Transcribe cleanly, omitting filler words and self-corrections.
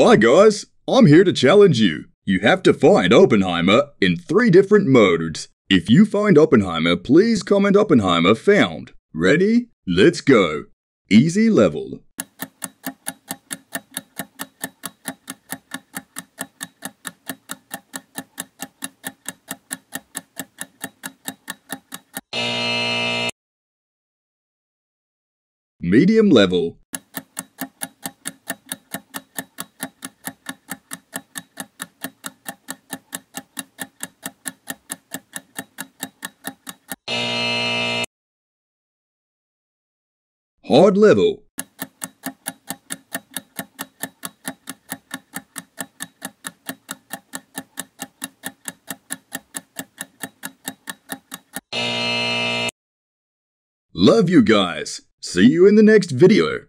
Hi guys, I'm here to challenge you. You have to find Oppenheimer in 3 different modes. If you find Oppenheimer, please comment Oppenheimer found. Ready? Let's go. Easy level. Medium level. Hard level. Love you guys. See you in the next video.